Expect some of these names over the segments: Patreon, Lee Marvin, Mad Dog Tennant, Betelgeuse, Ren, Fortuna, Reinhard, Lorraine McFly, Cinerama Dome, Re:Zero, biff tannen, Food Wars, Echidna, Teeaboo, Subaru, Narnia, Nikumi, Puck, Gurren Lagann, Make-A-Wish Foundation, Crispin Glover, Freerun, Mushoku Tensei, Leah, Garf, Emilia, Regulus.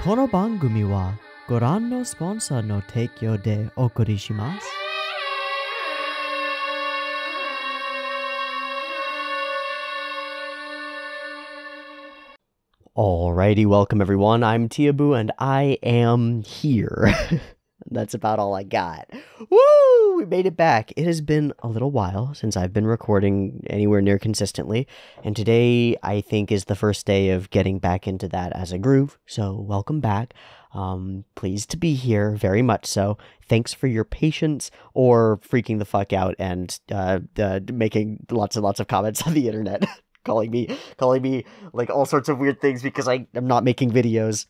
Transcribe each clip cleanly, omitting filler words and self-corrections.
Kono bangumi wa goran no sponsor no teikyo de okuri shimasu. Alrighty, welcome everyone. I'm Teeaboo and I am here. That's about all I got. Woo! We made it back. It has been a little while since I've been recording anywhere near consistently, and today I think is the first day of getting back into that as a groove, so welcome back. Pleased to be here, very much so. Thanks for your patience or freaking the fuck out and making lots and lots of comments on the internet. Calling me like all sorts of weird things because I am not making videos.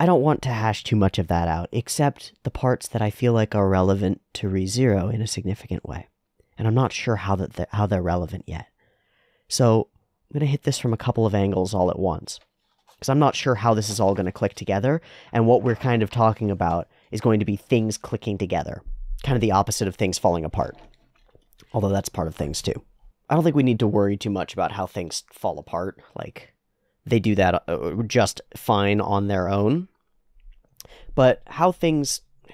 I don't want to hash too much of that out, except the parts that I feel like are relevant to Re:Zero in a significant way. And I'm not sure how they're relevant yet. So I'm going to hit this from a couple of angles all at once, because I'm not sure how this is all going to click together, and what we're kind of talking about is going to be things clicking together. Kind of the opposite of things falling apart. Although that's part of things too. I don't think we need to worry too much about how things fall apart. Like, they do that just fine on their own. But can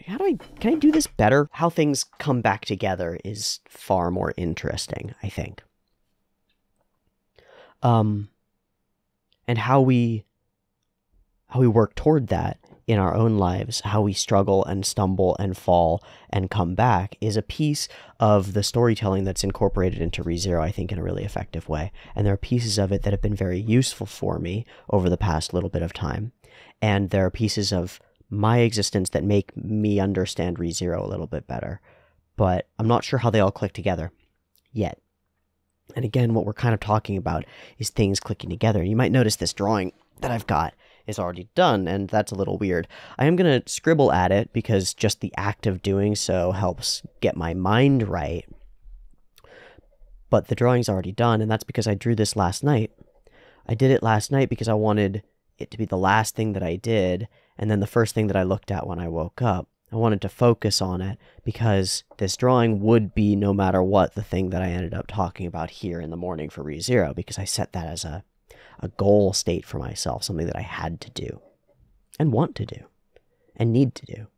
I do this better? How things come back together is far more interesting, I think. And how we work toward that in our own lives, how we struggle and stumble and fall and come back is a piece of the storytelling that's incorporated into Re:Zero, I think, in a really effective way. And there are pieces of it that have been very useful for me over the past little bit of time. And there are pieces of my existence that make me understand Re:Zero a little bit better, but I'm not sure how they all click together yet. And again, what we're kind of talking about is things clicking together. You might notice this drawing that I've got is already done, and that's a little weird. I am going to scribble at it because just the act of doing so helps get my mind right. But the drawing's already done, and that's because I drew this last night. I did it last night because I wanted it to be the last thing that I did, and then the first thing that I looked at when I woke up. I wanted to focus on it because this drawing would be, no matter what, the thing that I ended up talking about here in the morning for Re:Zero, because I set that as a goal state for myself, something that I had to do and want to do and need to do.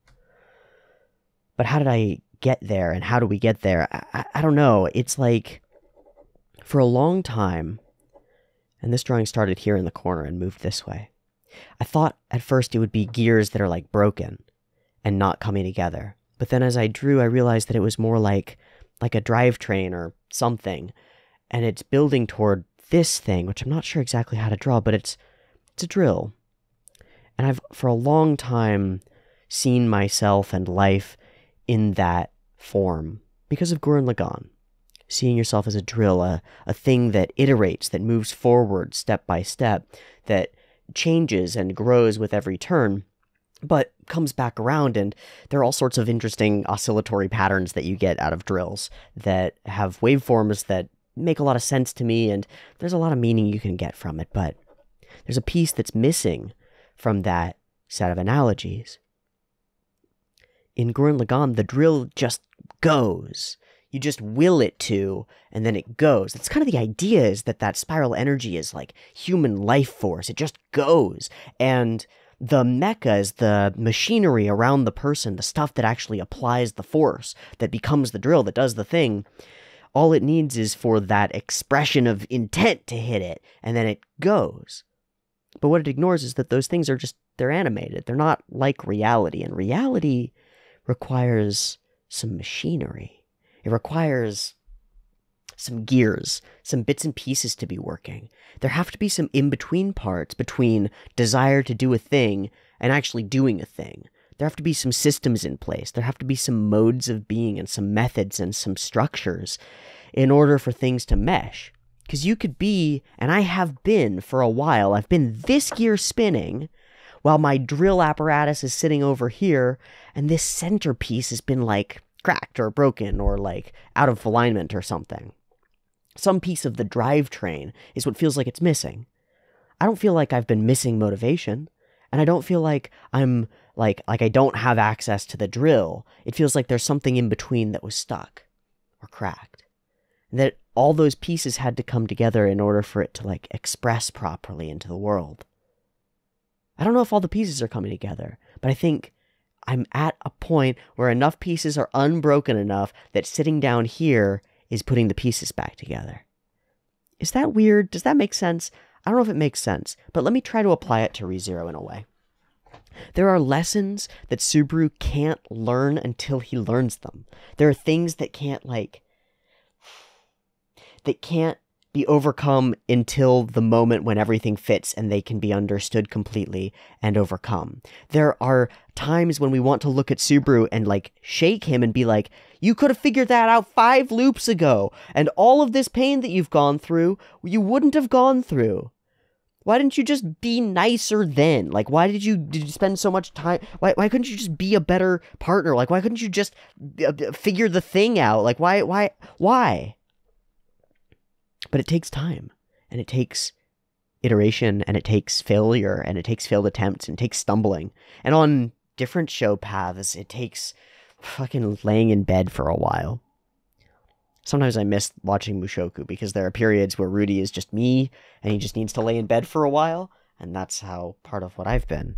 But how did I get there, and how do we get there? I don't know. It's like, for a long time, and this drawing started here in the corner and moved this way, I thought at first it would be gears that are like broken and not coming together. But then as I drew, I realized that it was more like a drivetrain or something, and it's building toward this thing, which I'm not sure exactly how to draw, but it's a drill. And I've, for a long time, seen myself and life in that form because of Gurren Lagann. Seeing yourself as a drill, a thing that iterates, that moves forward step by step, that changes and grows with every turn, but comes back around. And there are all sorts of interesting oscillatory patterns that you get out of drills that have waveforms that make a lot of sense to me, and there's a lot of meaning you can get from it, but there's a piece that's missing from that set of analogies. In Gurren Lagann, the drill just goes. You just will it to, and then it goes. That's kind of the idea, is that spiral energy is like human life force. It just goes, and the mecha is the machinery around the person, the stuff that actually applies the force, that becomes the drill, that does the thing. All it needs is for that expression of intent to hit it, and then it goes. But what it ignores is that those things are just, they're animated. They're not like reality, and reality requires some machinery. It requires some gears, some bits and pieces to be working. There have to be some in-between parts between desire to do a thing and actually doing a thing. There have to be some systems in place. There have to be some modes of being and some methods and some structures in order for things to mesh. Because you could be, and I have been for a while, I've been this gear spinning while my drill apparatus is sitting over here, and this centerpiece has been like cracked or broken or like out of alignment or something. Some piece of the drivetrain is what feels like it's missing. I don't feel like I've been missing motivation, and I don't feel like I'm like I don't have access to the drill. It feels like there's something in between that was stuck or cracked, and that all those pieces had to come together in order for it to like express properly into the world. I don't know if all the pieces are coming together, but I think I'm at a point where enough pieces are unbroken enough that sitting down here is putting the pieces back together. Is that weird? Does that make sense? I don't know if it makes sense, but let me try to apply it to ReZero in a way. There are lessons that Subaru can't learn until he learns them. There are things that can't, like, that can't be overcome until the moment when everything fits and they can be understood completely and overcome. There are times when we want to look at Subaru and, like, shake him and be like, you could have figured that out 5 loops ago, and all of this pain that you've gone through, you wouldn't have gone through. Why didn't you just be nicer then? Like, why did you spend so much time? Why couldn't you just be a better partner? Like, why couldn't you just figure the thing out? Like, why? But it takes time, and it takes iteration, and it takes failure, and it takes failed attempts, and it takes stumbling. And on different show paths, it takes fucking laying in bed for a while. Sometimes I miss watching Mushoku because there are periods where Rudy is just me, and he just needs to lay in bed for a while, and that's how part of what I've been.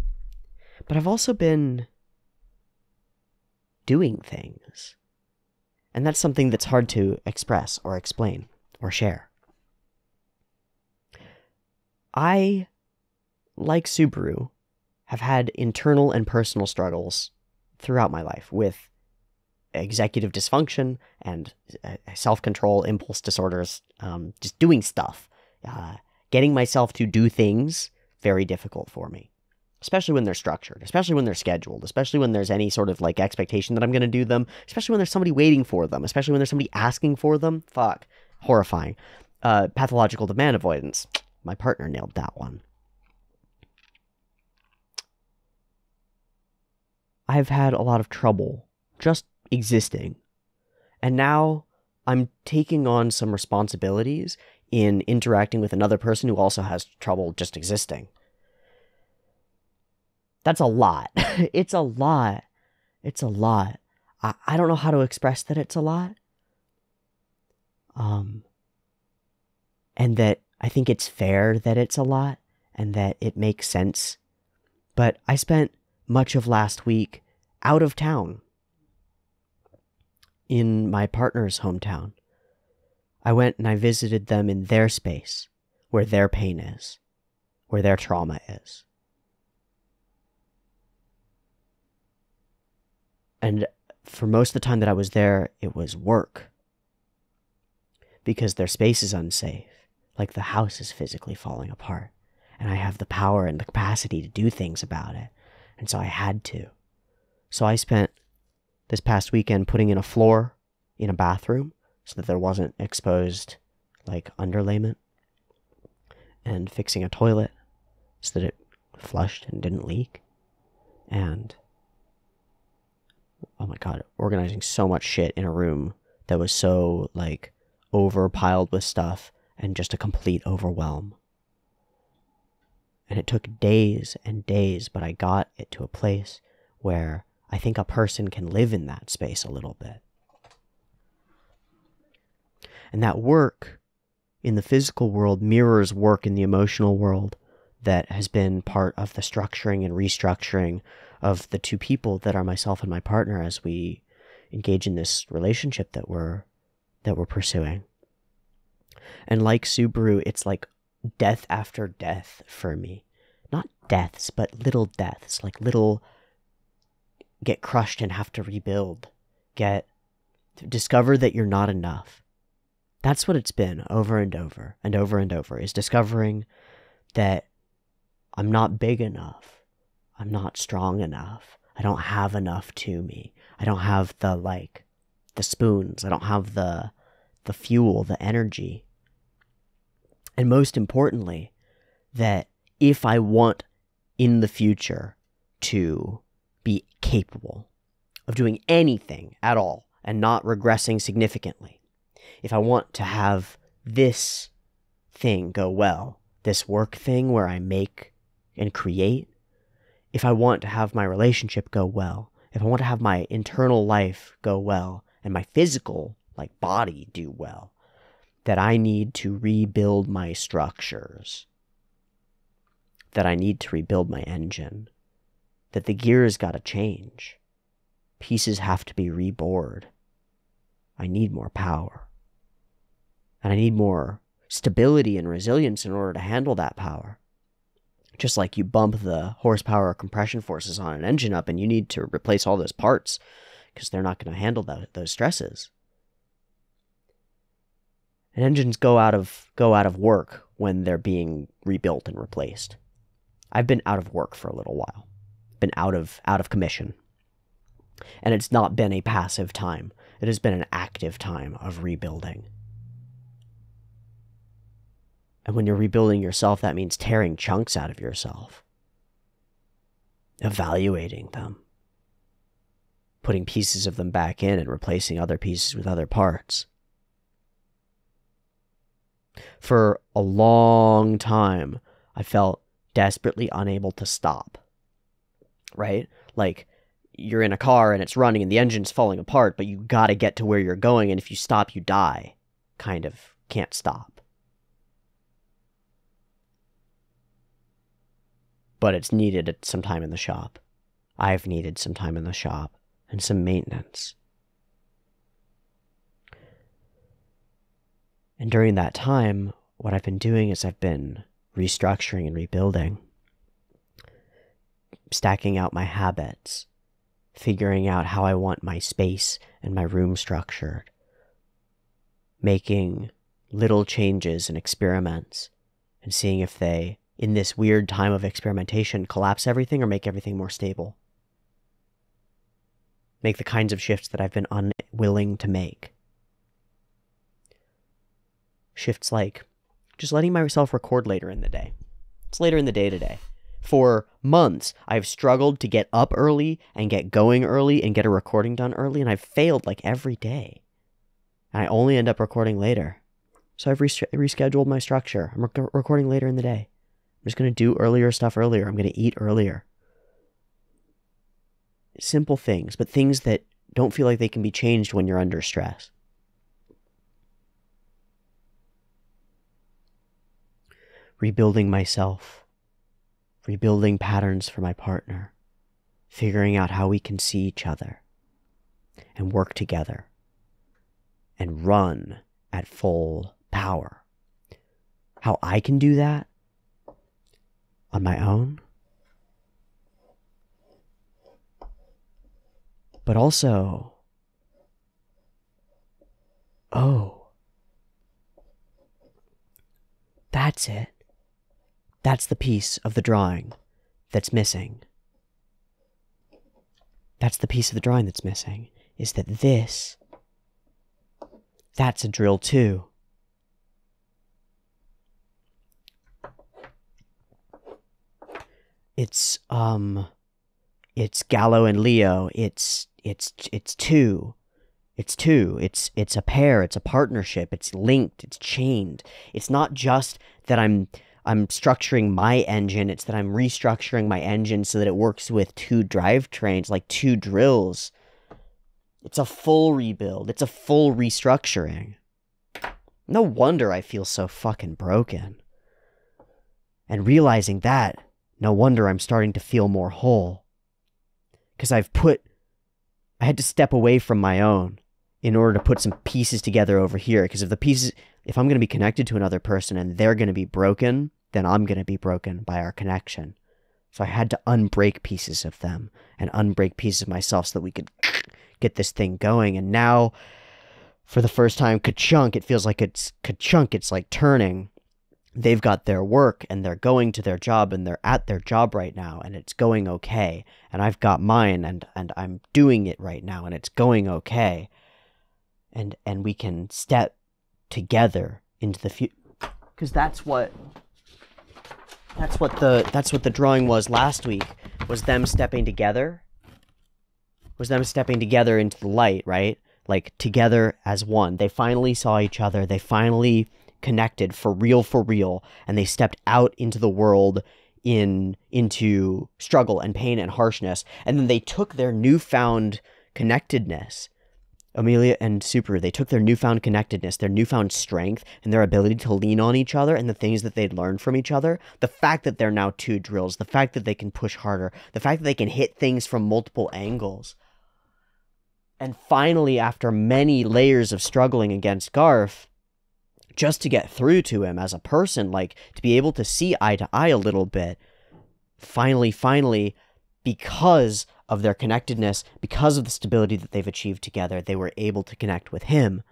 But I've also been doing things, and that's something that's hard to express or explain. Or share. I, like Subaru, have had internal and personal struggles throughout my life with executive dysfunction and self-control, impulse disorders, just doing stuff. Getting myself to do things, very difficult for me. Especially when they're structured, especially when they're scheduled, especially when there's any sort of, like, expectation that I'm going to do them, especially when there's somebody waiting for them, especially when there's somebody asking for them. Fuck. Horrifying. Pathological demand avoidance. My partner nailed that one. I've had a lot of trouble just existing. And now I'm taking on some responsibilities in interacting with another person who also has trouble just existing. That's a lot. It's a lot. It's a lot. I don't know how to express that it's a lot. And that I think it's fair that it's a lot and that it makes sense. But I spent much of last week out of town in my partner's hometown. I went and I visited them in their space, where their pain is, where their trauma is. And for most of the time that I was there, it was work. Because their space is unsafe, like the house is physically falling apart, and I have the power and the capacity to do things about it, and so I had to. So I spent this past weekend putting in a floor in a bathroom so that there wasn't exposed, like, underlayment, and fixing a toilet so that it flushed and didn't leak, and, oh my god, organizing so much shit in a room that was so, like, overpiled with stuff and just a complete overwhelm. And it took days and days, but I got it to a place where I think a person can live in that space a little bit. And that work in the physical world mirrors work in the emotional world that has been part of the structuring and restructuring of the two people that are myself and my partner as we engage in this relationship that we're pursuing. And like Subaru, it's like death after death for me. Not deaths, but little deaths. Like little get crushed and have to rebuild. Discover that you're not enough. That's what it's been over and over and over and over, is discovering that I'm not big enough. I'm not strong enough. I don't have enough to me. I don't have the, like, the spoons. I don't have the fuel, the energy. And most importantly, that if I want in the future to be capable of doing anything at all and not regressing significantly, if I want to have this thing go well, this work thing where I make and create, if I want to have my relationship go well, if I want to have my internal life go well, and my physical, like, body do well, that I need to rebuild my structures. that I need to rebuild my engine, that the gear's gotta change. Pieces have to be rebored. I need more power. And I need more stability and resilience in order to handle that power. Just like you bump the horsepower or compression forces on an engine up and you need to replace all those parts because they're not going to handle those stresses. And engines go out of work when they're being rebuilt and replaced. I've been out of work for a little while. Been out of commission. And it's not been a passive time. It has been an active time of rebuilding. And when you're rebuilding yourself, that means tearing chunks out of yourself. Evaluating them. Putting pieces of them back in and replacing other pieces with other parts. For a long time, I felt desperately unable to stop. Right? Like, you're in a car and it's running and the engine's falling apart, but you gotta get to where you're going, and if you stop, you die. Kind of can't stop. But it's needed at some time in the shop. I've needed some time in the shop and some maintenance. And during that time, what I've been doing is I've been restructuring and rebuilding. Stacking out my habits. Figuring out how I want my space and my room structured. Making little changes and experiments. And seeing if they, in this weird time of experimentation, collapse everything or make everything more stable. Make the kinds of shifts that I've been unwilling to make. Shifts like just letting myself record later in the day. It's later in the day today. For months, I've struggled to get up early and get going early and get a recording done early, and I've failed like every day. And I only end up recording later. So I've rescheduled my structure. I'm recording later in the day. I'm just going to do earlier stuff earlier. I'm going to eat earlier. Simple things, but things that don't feel like they can be changed when you're under stress. Rebuilding myself, rebuilding patterns for my partner, figuring out how we can see each other and work together and run at full power. How I can do that on my own, but also, oh, that's it. That's the piece of the drawing that's missing. That's the piece of the drawing that's missing, is that this, that's a drill too. It's Gallo and Leo, it's two. It's a pair, it's a partnership, it's linked, it's chained. It's not just that I'm structuring my engine. It's that I'm restructuring my engine so that it works with two drivetrains, like two drills. It's a full rebuild. It's a full restructuring. No wonder I feel so fucking broken. And realizing that, no wonder I'm starting to feel more whole. Because I had to step away from my own in order to put some pieces together over here. Because if I'm going to be connected to another person and they're going to be broken, then I'm going to be broken by our connection. So I had to unbreak pieces of them and unbreak pieces of myself so that we could get this thing going. And now, for the first time, ka-chunk, it feels like it's ka-chunk, it's like turning. They've got their work and they're going to their job and they're at their job right now and it's going okay. And I've got mine and I'm doing it right now and it's going okay. And we can step together into the future, because that's what the drawing was last week, was them stepping together into the light, right? Like together as one. They finally saw each other, they finally connected for real, and they stepped out into the world into struggle and pain and harshness, and then they took their newfound connectedness Emilia and Subaru, they took their newfound connectedness, their newfound strength, and their ability to lean on each other and the things that they'd learned from each other. The fact that they're now two drills, the fact that they can push harder, the fact that they can hit things from multiple angles. And finally, after many layers of struggling against Garf, just to get through to him as a person, like, to be able to see eye to eye a little bit, finally, because of their connectedness, because of the stability that they've achieved together, they were able to connect with him.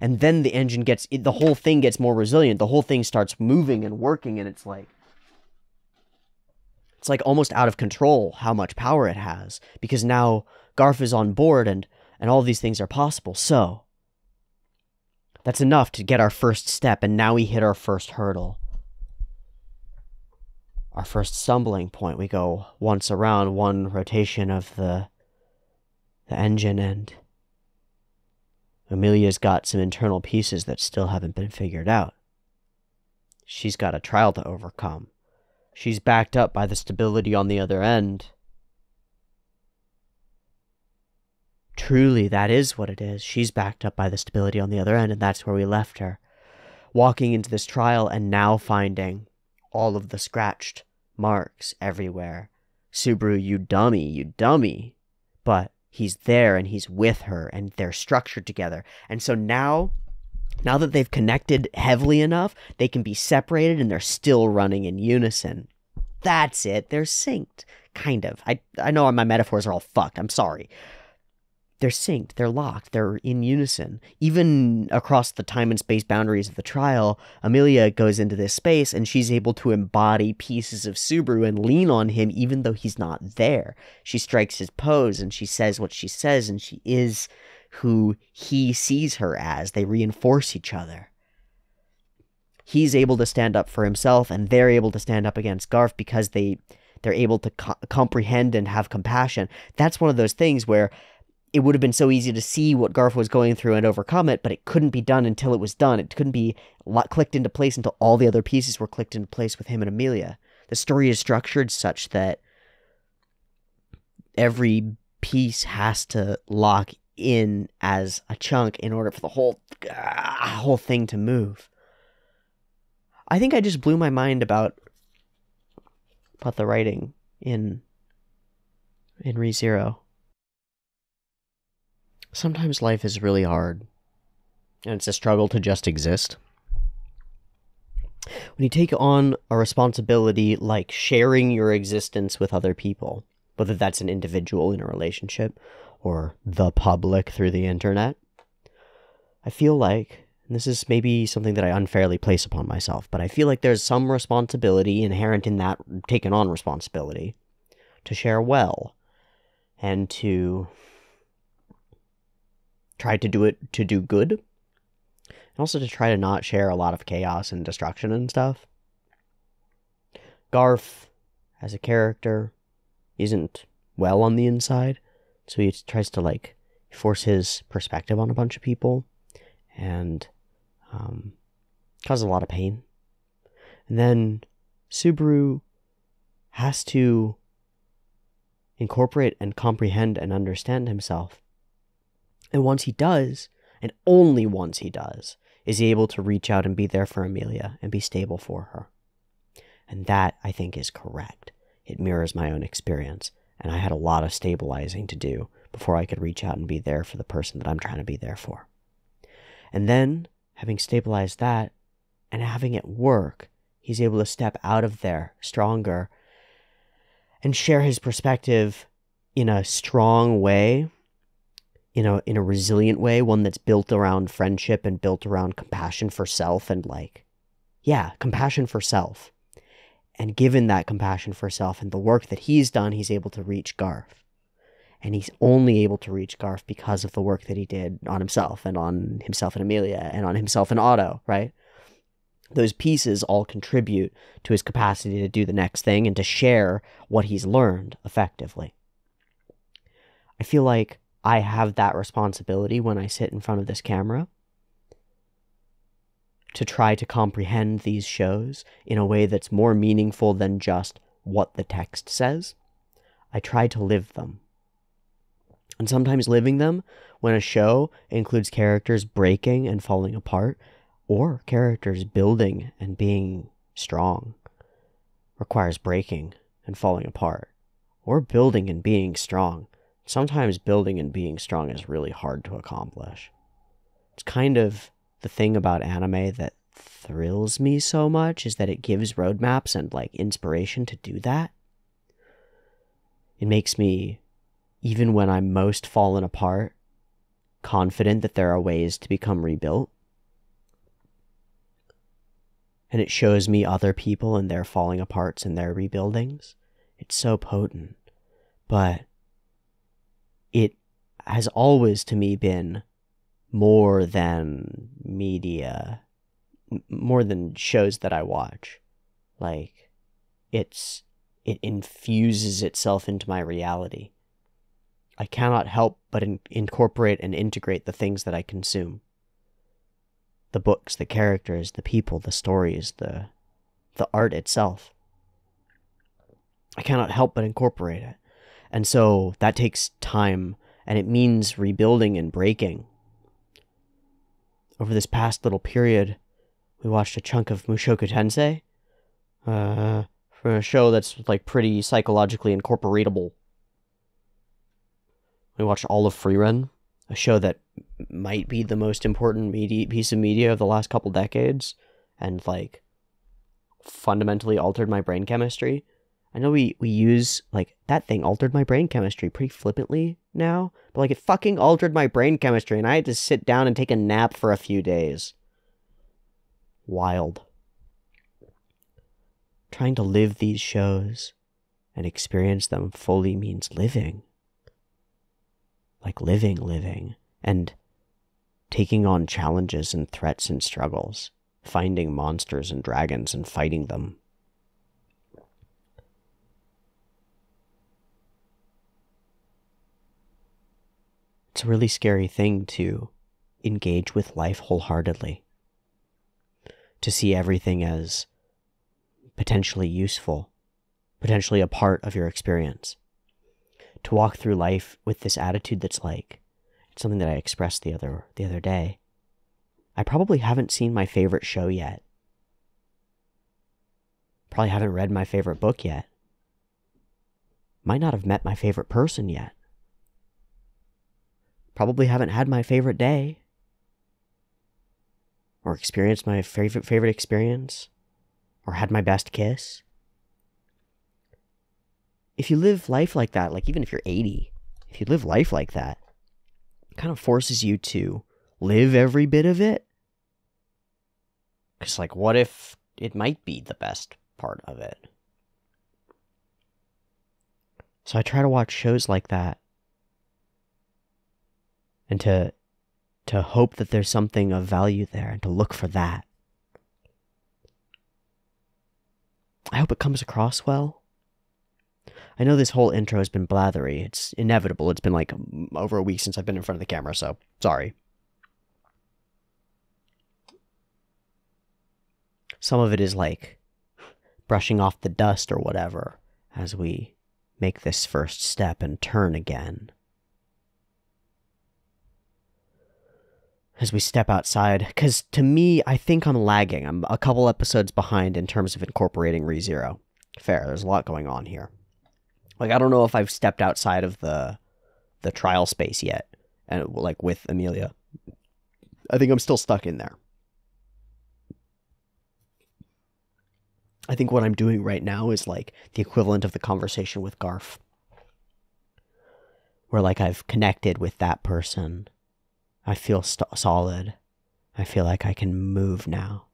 And then the engine gets, the whole thing gets more resilient. The whole thing starts moving and working, and it's like almost out of control how much power it has, because now Garf is on board and all these things are possible. So that's enough to get our first step, and now we hit our first hurdle. Our first stumbling point. We go once around, one rotation of the engine, and Emilia's got some internal pieces that still haven't been figured out. She's got a trial to overcome. She's backed up by the stability on the other end. Truly, that is what it is. She's backed up by the stability on the other end, and that's where we left her. Walking into this trial and now finding all of the scratched marks everywhere. Subaru, you dummy. But he's there, and he's with her, and they're structured together. And so now that they've connected heavily enough, they can be separated, and they're still running in unison. That's it. They're synced. Kind of. I know my metaphors are all fucked. I'm sorry. They're synced. They're locked. They're in unison. Even across the time and space boundaries of the trial, Emilia goes into this space, and she's able to embody pieces of Subaru and lean on him even though he's not there. She strikes his pose, and she says what she says, and she is who he sees her as. They reinforce each other. He's able to stand up for himself, and they're able to stand up against Garf because they're able to comprehend and have compassion. That's one of those things where it would have been so easy to see what Garf was going through and overcome it, but it couldn't be done until it was done. It couldn't be clicked into place until all the other pieces were clicked into place with him and Emilia. The story is structured such that every piece has to lock in as a chunk in order for the whole thing to move. I think I just blew my mind about the writing in Re:Zero. Sometimes life is really hard, and it's a struggle to just exist. When you take on a responsibility like sharing your existence with other people, whether that's an individual in a relationship or the public through the internet, I feel like, and this is maybe something that I unfairly place upon myself, but I feel like there's some responsibility inherent in that taken on responsibility to share well and to try to do good, and also to try to not share a lot of chaos and destruction and stuff. Garf, as a character, isn't well on the inside, so he tries to, like, force his perspective on a bunch of people, and cause a lot of pain. And then Subaru has to incorporate and comprehend and understand himself. And once he does, and only once he does, is he able to reach out and be there for Emilia and be stable for her. And that, I think, is correct. It mirrors my own experience, and I had a lot of stabilizing to do before I could reach out and be there for the person that I'm trying to be there for. And then, having stabilized that, and having it work, he's able to step out of there stronger and share his perspective in a strong way, in a resilient way, one that's built around friendship and built around compassion for self and, like, yeah, compassion for self. And given that compassion for self and the work that he's done, he's able to reach Garf. And he's only able to reach Garf because of the work that he did on himself and Emilia and on himself and Otto, right? Those pieces all contribute to his capacity to do the next thing and to share what he's learned effectively. I feel like I have that responsibility when I sit in front of this camera to try to comprehend these shows in a way that's more meaningful than just what the text says. I try to live them. And sometimes living them when a show includes characters breaking and falling apart, or characters building and being strong, requires breaking and falling apart, or building and being strong. Sometimes building and being strong is really hard to accomplish. It's kind of the thing about anime that thrills me so much, is that it gives roadmaps and like inspiration to do that. It makes me, even when I'm most fallen apart, confident that there are ways to become rebuilt. And it shows me other people and their falling aparts and their rebuildings. It's so potent. But it has always, to me, been more than media, more than shows that I watch. Like, it infuses itself into my reality. I cannot help but incorporate and integrate the things that I consume. The books, the characters, the people, the stories, the art itself. I cannot help but incorporate it. And so that takes time, and it means rebuilding and breaking. Over this past little period, we watched a chunk of Mushoku Tensei, for a show that's like pretty psychologically incorporatable. We watched all of Freerun, a show that might be the most important piece of media of the last couple decades, and like fundamentally altered my brain chemistry. I know we use like that thing altered my brain chemistry pretty flippantly now, but like it fucking altered my brain chemistry, and I had to sit down and take a nap for a few days. Wild. Trying to live these shows and experience them fully means living. Like living, and taking on challenges and threats and struggles, finding monsters and dragons and fighting them. It's a really scary thing to engage with life wholeheartedly, to see everything as potentially useful, potentially a part of your experience. To walk through life with this attitude that's like, it's something that I expressed the other day. I probably haven't seen my favorite show yet. Probably haven't read my favorite book yet. Might not have met my favorite person yet. Probably haven't had my favorite day. Or experienced my favorite experience. Or had my best kiss. If you live life like that, like even if you're 80, if you live life like that, it kind of forces you to live every bit of it. Because like, what if it might be the best part of it? So I try to watch shows like that. And to hope that there's something of value there and to look for that. I hope it comes across well. I know this whole intro has been blathery. It's inevitable. It's been like over a week since I've been in front of the camera, so sorry. Some of it is like brushing off the dust or whatever as we make this first step and turn again. As we step outside, because to me, I think I'm lagging. I'm a couple episodes behind in terms of incorporating Re:Zero. Fair, there's a lot going on here. Like, I don't know if I've stepped outside of the trial space yet, and like with Emilia. I think I'm still stuck in there. I think what I'm doing right now is like the equivalent of the conversation with Garf, where like I've connected with that person. I feel solid. I feel like I can move now.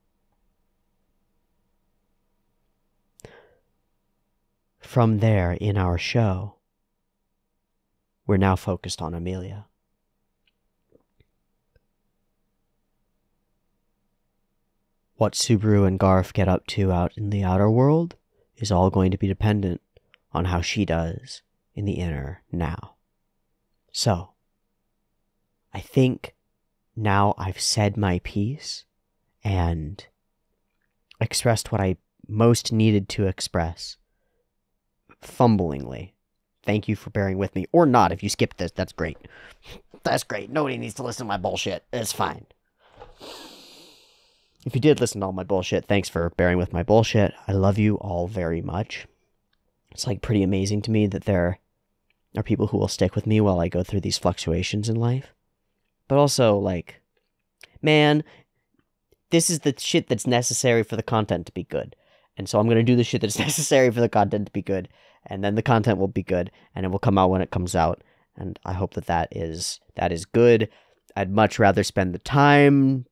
From there, in our show, we're now focused on Emilia. What Subaru and Garf get up to out in the outer world is all going to be dependent on how she does in the inner now. So, I think now I've said my piece and expressed what I most needed to express. Fumblingly, Thank you for bearing with me. Or not. If you skip this, that's great. That's great. Nobody needs to listen to my bullshit. It's fine. If you did listen to all my bullshit, thanks for bearing with my bullshit. I love you all very much. It's like pretty amazing to me that there are people who will stick with me while I go through these fluctuations in life. But also, like, man, this is the shit that's necessary for the content to be good. And so I'm going to do the shit that's necessary for the content to be good. And then the content will be good, and it will come out when it comes out. And I hope that that is good. I'd much rather spend the time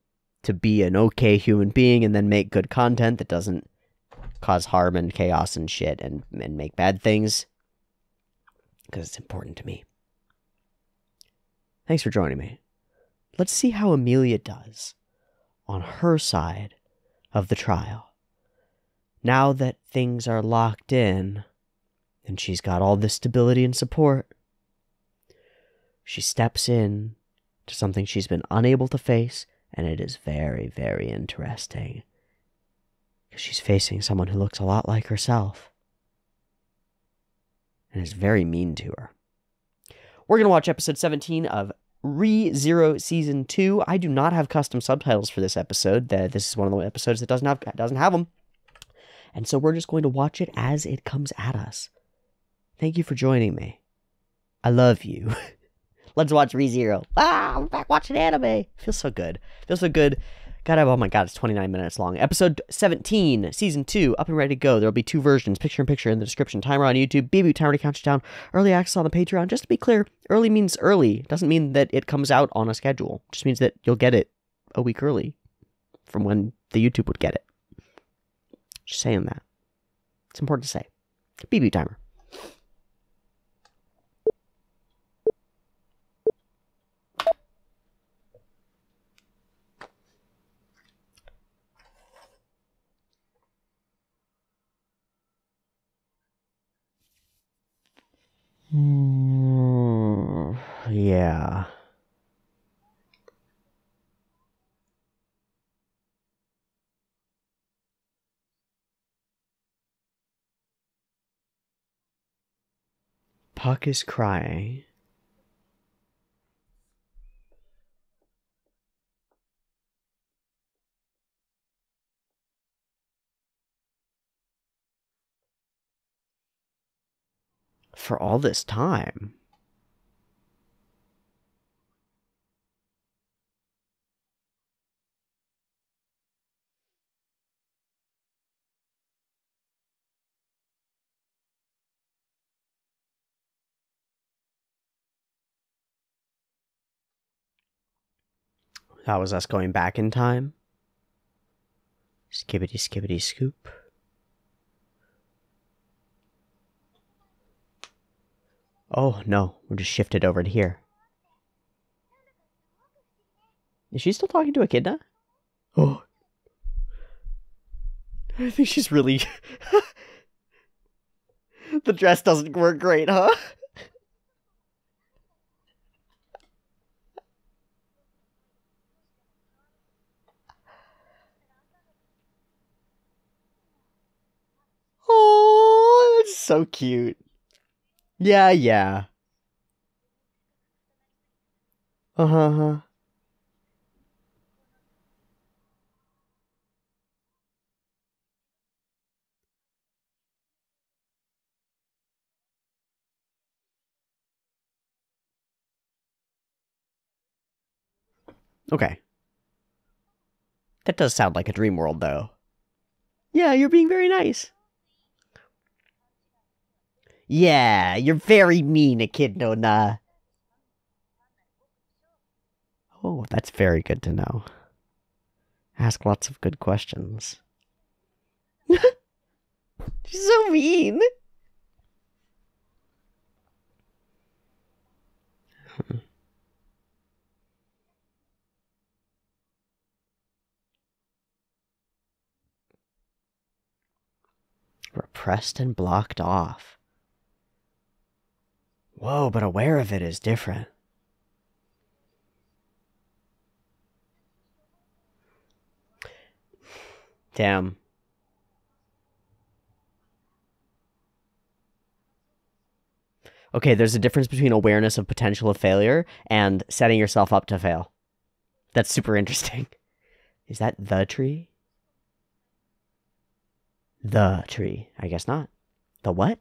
to be an okay human being and then make good content that doesn't cause harm and chaos and shit and make bad things. Because it's important to me. Thanks for joining me. Let's see how Emilia does on her side of the trial. Now that things are locked in, and she's got all this stability and support, she steps in to something she's been unable to face, and it is very, very interesting. Because she's facing someone who looks a lot like herself, and is very mean to her. We're going to watch episode 17 of Re:Zero Season 2. I do not have custom subtitles for this episode. This is one of the episodes that doesn't have them. And so we're just going to watch it as it comes at us. Thank you for joining me. I love you. Let's watch Re:Zero. Ah, I'm back watching anime. Feels so good. Feels so good. God, oh my God, it's 29 minutes long. Episode 17, Season 2, up and ready to go. There'll be two versions, picture-in-picture in the description. Timer on YouTube, BB Timer to Count You Down. Early access on the Patreon. Just to be clear, early means early. It doesn't mean that it comes out on a schedule. It just means that you'll get it a week early from when the YouTube would get it. Just saying that. It's important to say. BB Timer. Yeah. Puck is crying. For all this time. That was us going back in time. Skibbity, skibbity, scoop. Oh, no. We're just shifted over to here. Is she still talking to Echidna? Oh. I think she's really... The dress doesn't work great, huh? Oh, that's so cute. Yeah, yeah. Uh-huh. Okay. That does sound like a dream world, though. Yeah, you're being very nice. Yeah, you're very mean, Echidna. Oh, that's very good to know. Ask lots of good questions. She's so mean. Repressed and blocked off. Whoa, but aware of it is different. Damn. Okay, there's a difference between awareness of potential of failure and setting yourself up to fail. That's super interesting. Is that the tree? The tree. I guess not. The what?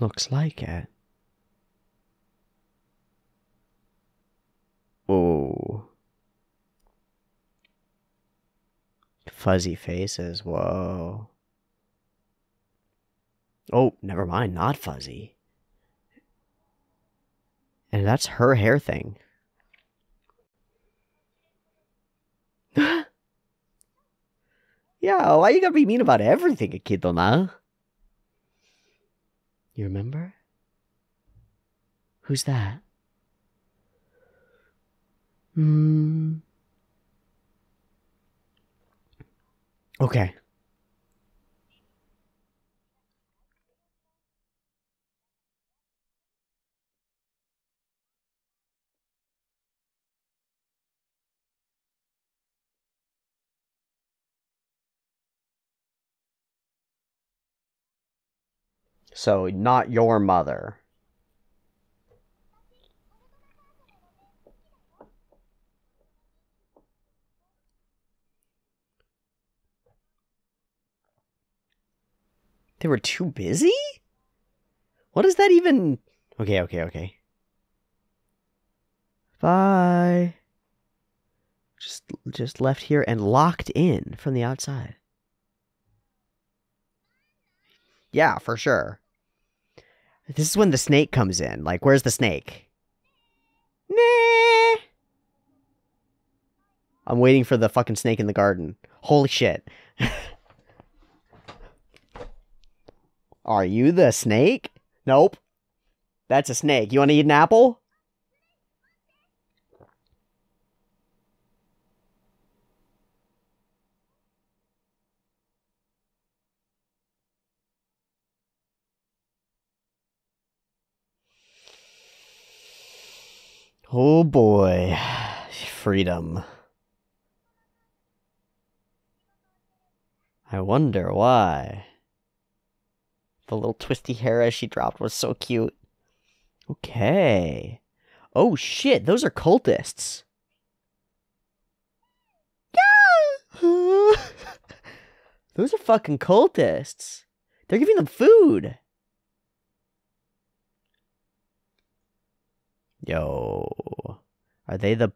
Looks like it. Whoa. Fuzzy faces. Whoa. Oh, never mind. Not fuzzy. And that's her hair thing. Yeah, why you gotta be mean about everything, Echidna? You remember? Who's that? Hmm. Okay. So, not your mother. They were too busy? What is that even? Okay. Bye. Just left here and locked in from the outside. Yeah, for sure. This is when the snake comes in. Like, where's the snake? Nah. I'm waiting for the fucking snake in the garden. Holy shit. Are you the snake? Nope. That's a snake. You want to eat an apple? Oh boy. Freedom. I wonder why. The little twisty hair as she dropped was so cute. Okay. Oh shit, those are cultists. Yeah! Those are fucking cultists. They're giving them food. Yo. Are they the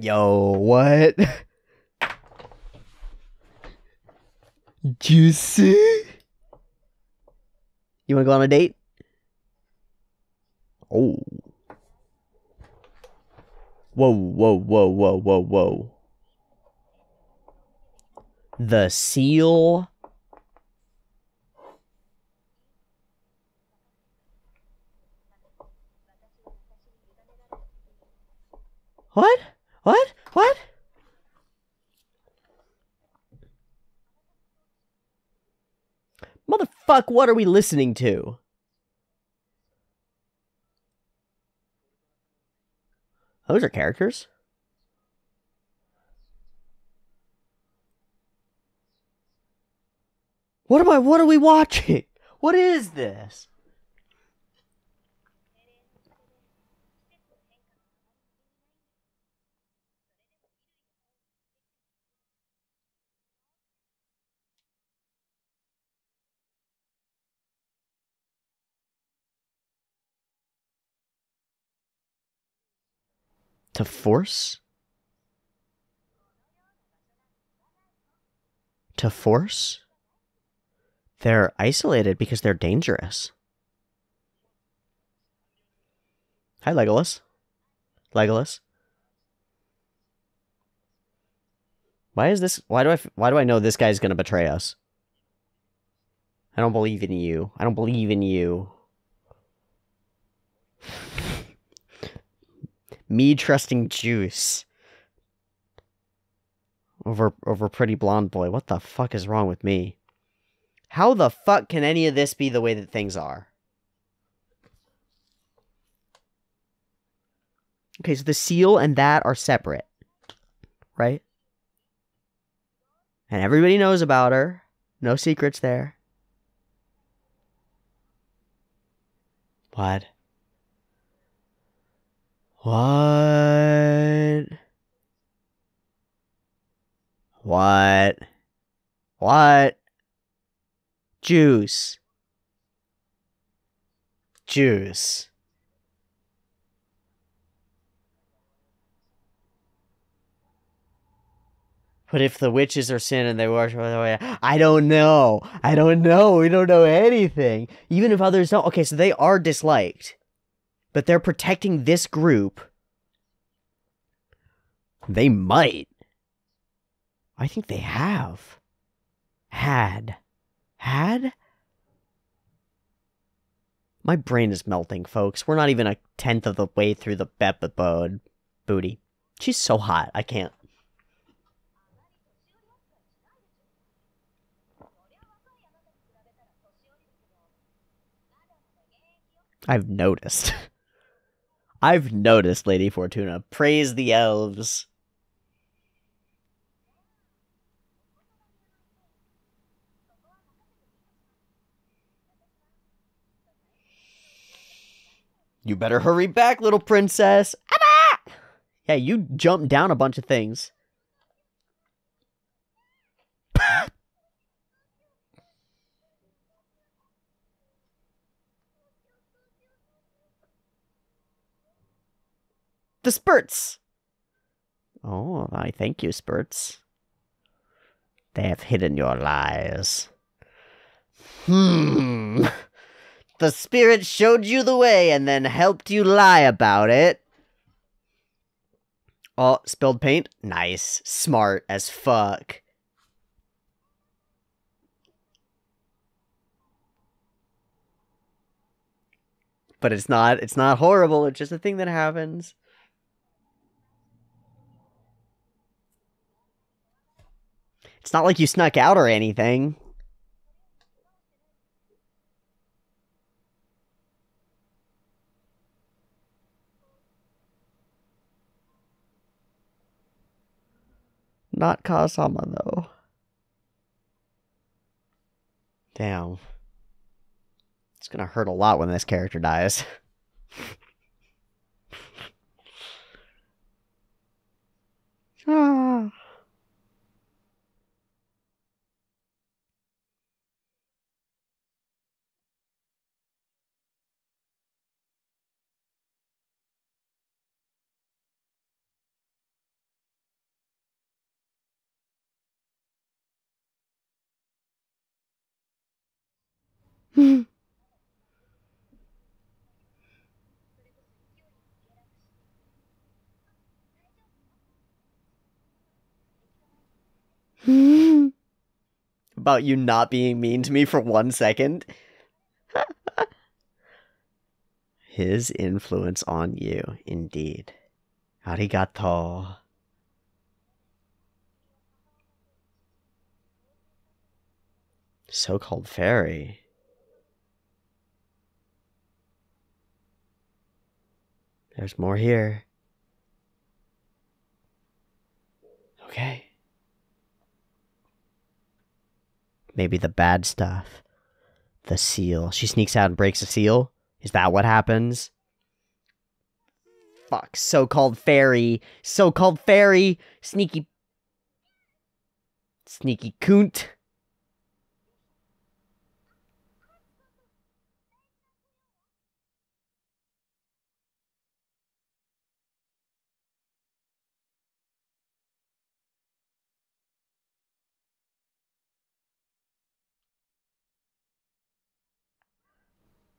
Yo, what? Juicy? You wanna go on a date? Oh. Whoa. The seal. What? Motherfuck, what are we listening to? Those are characters. What are we watching? What is this? To force? To force? They're isolated because they're dangerous. Hi, Regulus. Regulus. Why is this? Why do I know this guy's gonna betray us? I don't believe in you. I don't believe in you. Me trusting juice. over pretty blonde boy. What the fuck is wrong with me? How the fuck can any of this be the way that things are? Okay, so the seal and that are separate, right? And everybody knows about her. No secrets there. What? What? What? What? Juice. Juice. But if the witches are sin and they worship other way, I don't know. I don't know. We don't know anything. Even if others don't. Okay, so they are disliked. But they're protecting this group. They might. I think they have. Had. Had? My brain is melting, folks. We're not even a tenth of the way through the Betelgeuse booty. She's so hot. I can't. I've noticed. I've noticed, Lady Fortuna. Praise the elves. You better hurry back, little princess. Abba! Yeah, you jumped down a bunch of things. The spurts! Oh, I thank you, spurts. They have hidden your lies. Hmm. The spirit showed you the way and then helped you lie about it. Oh, spilled paint? Nice. Smart as fuck. But it's not horrible, it's just a thing that happens. It's not like you snuck out or anything. Not Kazama, though. Damn. It's gonna hurt a lot when this character dies. Ah. About you not being mean to me for 1 second. His influence on you, indeed. Arigato. So-called fairy. There's more here. Okay. Maybe the bad stuff. The seal. She sneaks out and breaks a seal? Is that what happens? Fuck. So-called fairy. So-called fairy. Sneaky. Sneaky coont.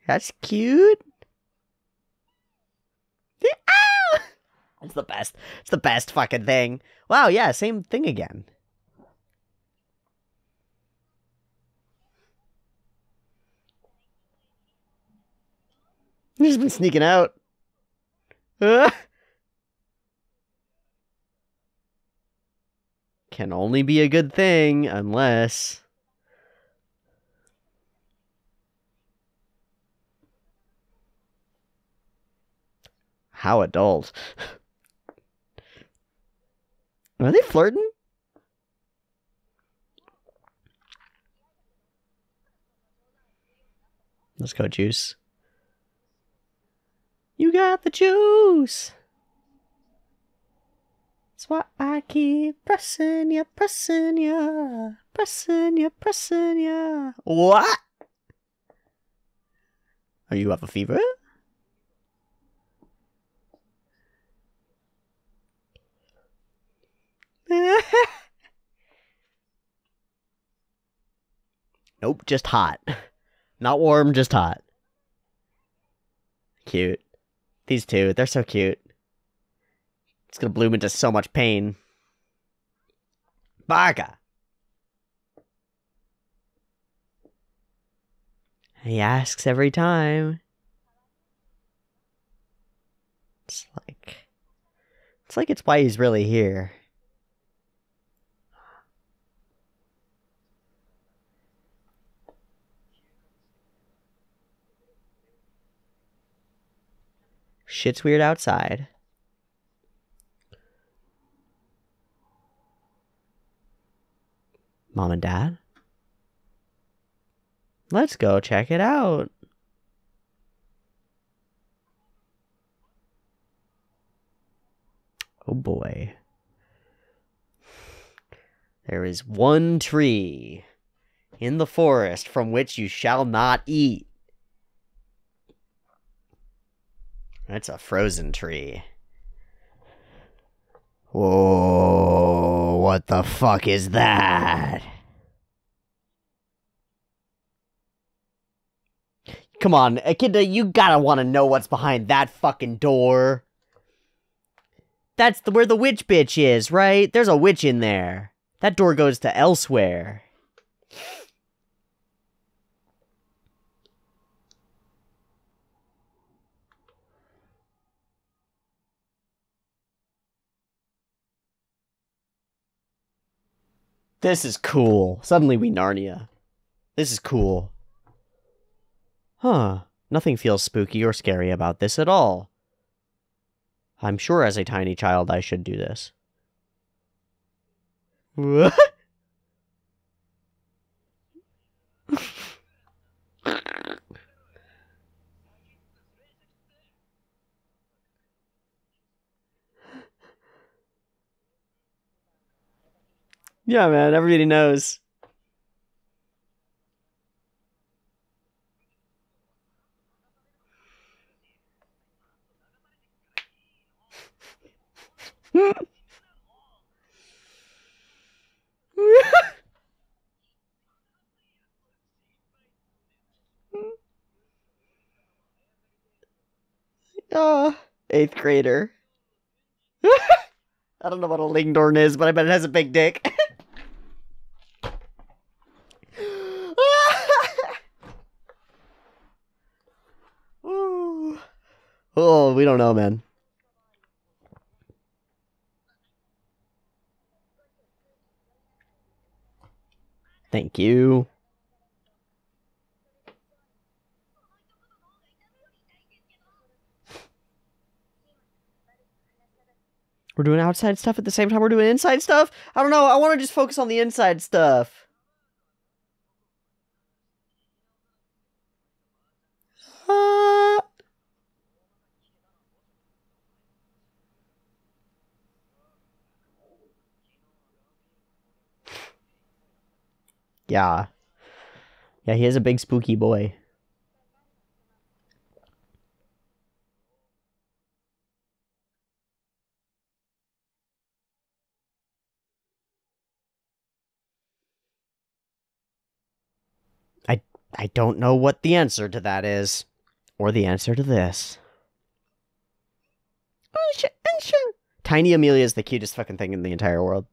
That's cute. Ah! It's the best. It's the best fucking thing. Wow, yeah, same thing again. He's been sneaking out. can only be a good thing unless... How adult. Are they flirting? Let's go, Juice. You got the juice. That's why I keep pressing ya, pressing ya, pressing ya, pressing ya. What? Are you have a fever? Nope, just hot. Not warm, just hot. Cute. These two, they're so cute. It's gonna bloom into so much pain. Baga! He asks every time. It's like it's why he's really here. Shit's weird outside. Mom and Dad? Let's go check it out. Oh boy. There is one tree in the forest from which you shall not eat. That's a frozen tree. Whoa, what the fuck is that? Come on, Echidna, you gotta wanna know what's behind that fucking door. That's where the witch bitch is, right? There's a witch in there. That door goes to elsewhere. This is cool. Suddenly we Narnia. This is cool. Huh. Nothing feels spooky or scary about this at all. I'm sure as a tiny child I should do this. What? Yeah, man, everybody knows. Eighth grader. I don't know what a lingdorn is, but I bet it has a big dick. Oh, we don't know, man. Thank you. We're doing outside stuff at the same time we're doing inside stuff? I don't know. I want to just focus on the inside stuff. Yeah. Yeah, he is a big spooky boy. I don't know what the answer to that is. Or the answer to this. Tiny Emilia is the cutest fucking thing in the entire world.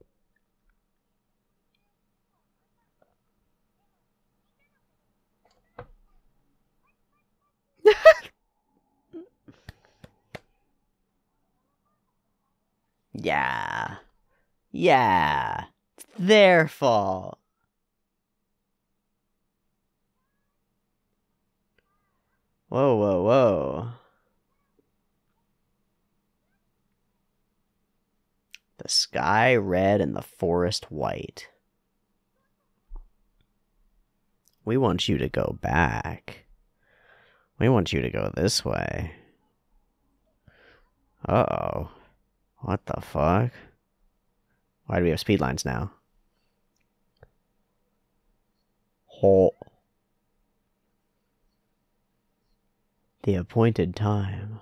Yeah. Yeah. It's their fault. Whoa, whoa, whoa. The sky red and the forest white. We want you to go back. We want you to go this way. Uh-oh. What the fuck? Why do we have speed lines now? Ho. The appointed time.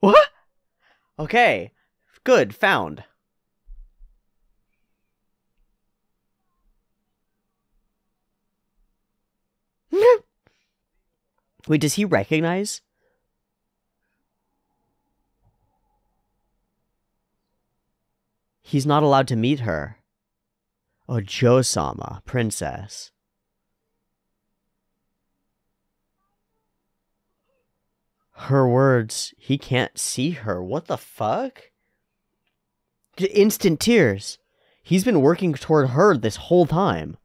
What? Okay. Good. Found. Wait, does he recognize? He's not allowed to meet her. Oh, Jo-sama, princess. Her words, he can't see her. What the fuck? Instant tears. He's been working toward her this whole time.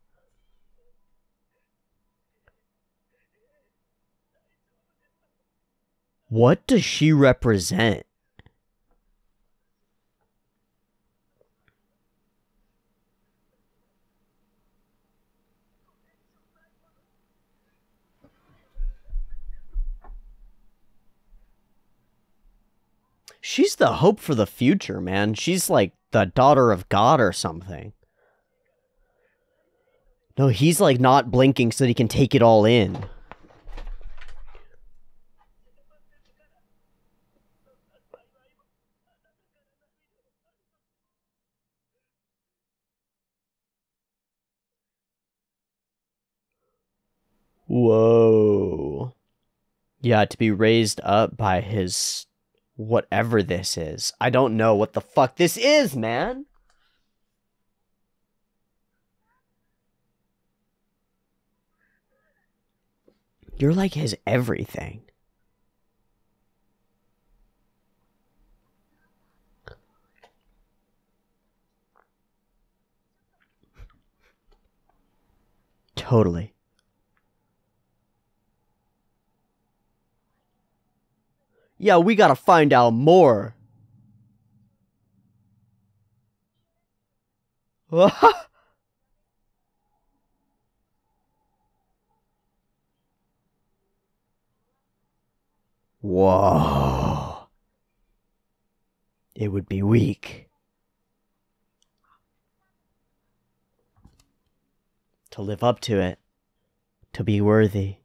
What does she represent? She's the hope for the future, man. She's like the daughter of God or something. No, he's like not blinking so that he can take it all in. Whoa. Yeah, to be raised up by his... whatever this is. I don't know what the fuck this is, man! You're like his everything. Totally. Yeah, we gotta find out more. Whoa. It would be weak to live up to it, to be worthy.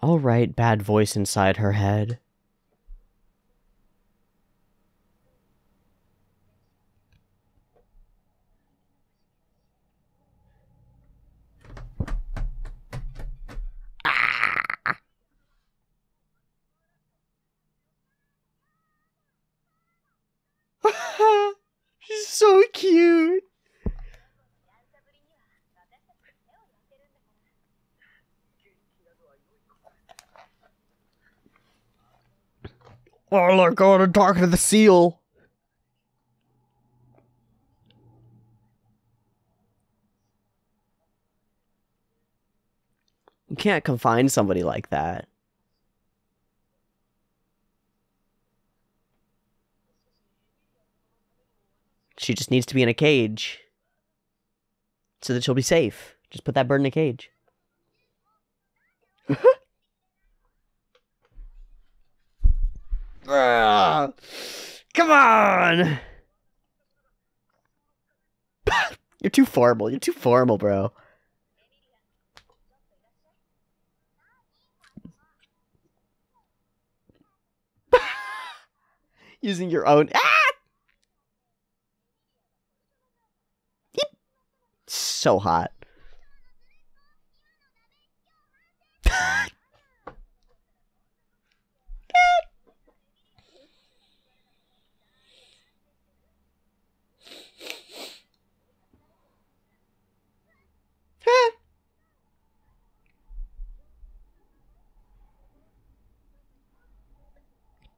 All right, bad voice inside her head. Ah. She's so cute. Oh, look, going and talking to the seal. You can't confine somebody like that. She just needs to be in a cage so that she'll be safe. Just put that bird in a cage. Come on! You're too formal. You're too formal, bro. Using your own... Ah! So hot.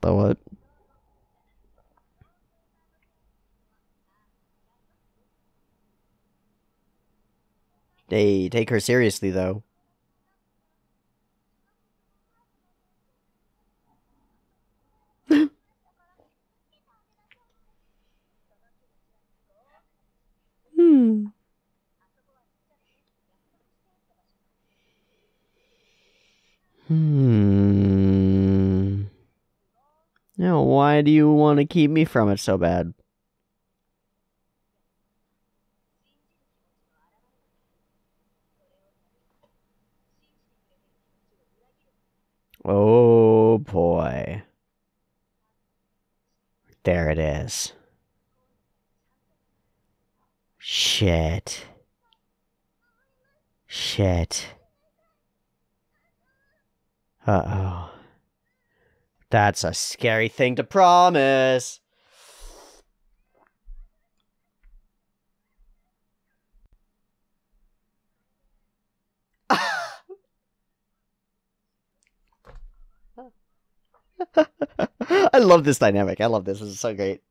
Dauert. They take her seriously, though. Now, why do you want to keep me from it so bad? Oh boy. There it is. Shit. Shit. Uh-oh. That's a scary thing to promise. I love this dynamic. I love this. This is so great.